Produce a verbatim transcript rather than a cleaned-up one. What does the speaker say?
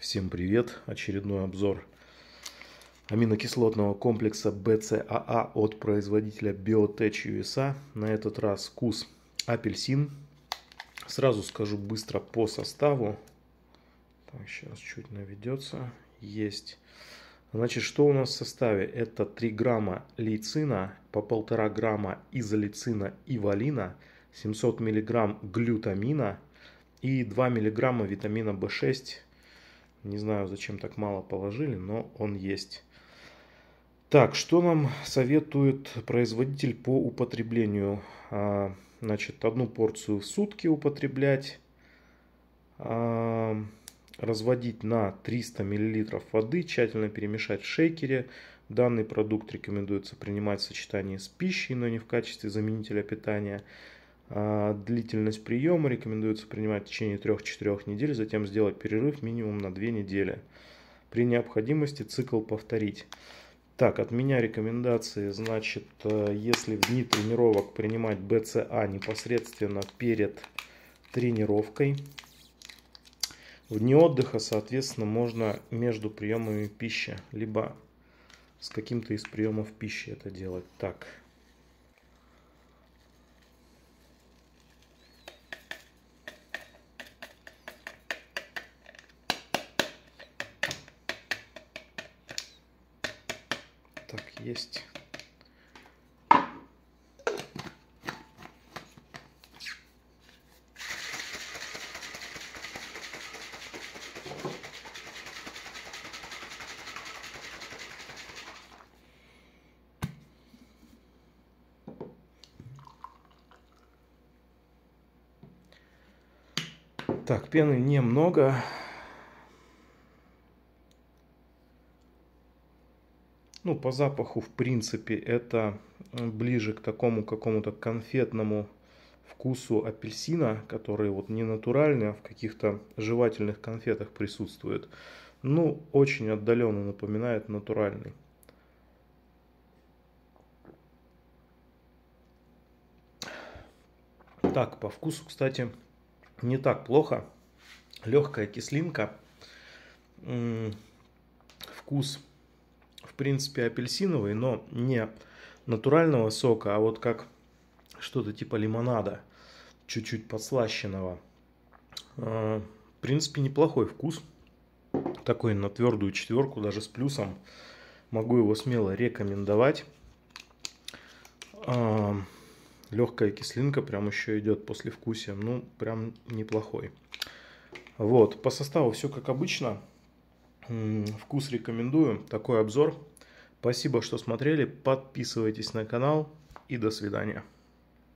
Всем привет! Очередной обзор аминокислотного комплекса би си эй эй от производителя BioTechUSA. На этот раз вкус апельсин. Сразу скажу быстро по составу. Так, сейчас чуть наведется. Есть. Значит, что у нас в составе? Это три грамма лейцина, по полтора грамма изолейцина и валина, семьсот миллиграмм глютамина и два миллиграмма витамина бэ шесть. Не знаю, зачем так мало положили, но он есть. Так, что нам советует производитель по употреблению? Значит, одну порцию в сутки употреблять, разводить на триста миллилитров воды, тщательно перемешать в шейкере. Данный продукт рекомендуется принимать в сочетании с пищей, но не в качестве заменителя питания. Длительность приема рекомендуется принимать в течение трёх-четырёх недель, затем сделать перерыв минимум на две недели. При необходимости цикл повторить. Так, от меня рекомендации, значит, если в дни тренировок принимать би си эй непосредственно перед тренировкой. В дни отдыха, соответственно, можно между приемами пищи, либо с каким-то из приемов пищи это делать. Так. Так, есть. Так, пены немного. Ну, по запаху, в принципе, это ближе к такому какому-то конфетному вкусу апельсина, который вот не натуральный, а в каких-то жевательных конфетах присутствует. Ну, очень отдаленно напоминает натуральный. Так, по вкусу, кстати, не так плохо. Легкая кислинка. Вкус, в принципе, апельсиновый, но не натурального сока, а вот как что-то типа лимонада, чуть-чуть подслащенного. В принципе, неплохой вкус. Такой на твердую четверку, даже с плюсом. Могу его смело рекомендовать. Легкая кислинка, прям еще идет послевкусие. Ну, прям неплохой. Вот, по составу все как обычно. Вкус рекомендую. Такой обзор. Спасибо, что смотрели. Подписывайтесь на канал. И до свидания.